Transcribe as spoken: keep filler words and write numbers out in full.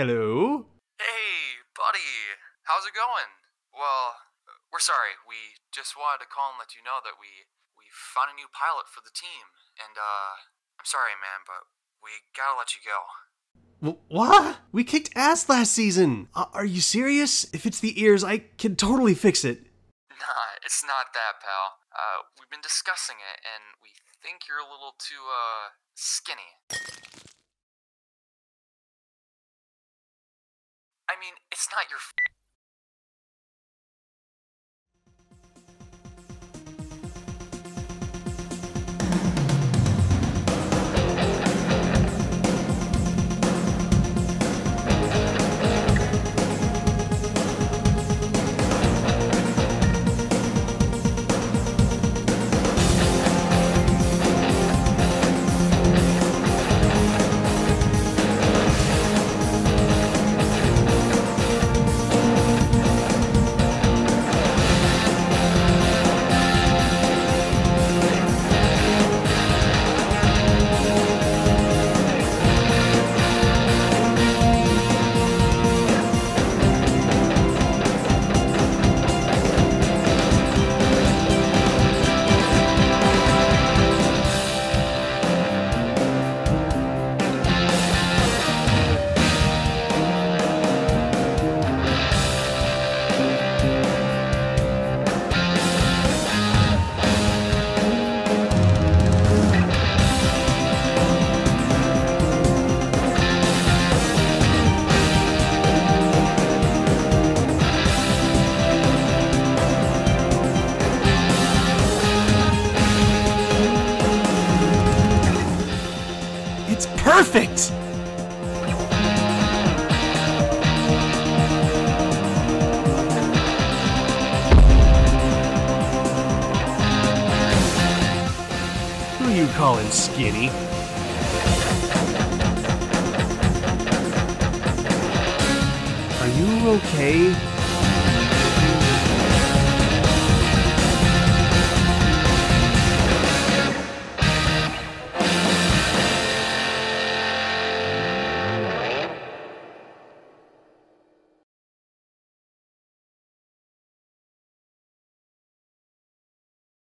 Hello? Hey, buddy. How's it going? Well, we're sorry. We just wanted to call and let you know that we, we found a new pilot for the team. And, uh, I'm sorry, man, but we gotta let you go. What? We kicked ass last season. Uh, are you serious? If it's the ears, I can totally fix it. Nah, it's not that, pal. Uh, we've been discussing it, and we think you're a little too, uh, skinny. I mean, it's not your f- Perfect! Who are you calling skinny? Are you okay?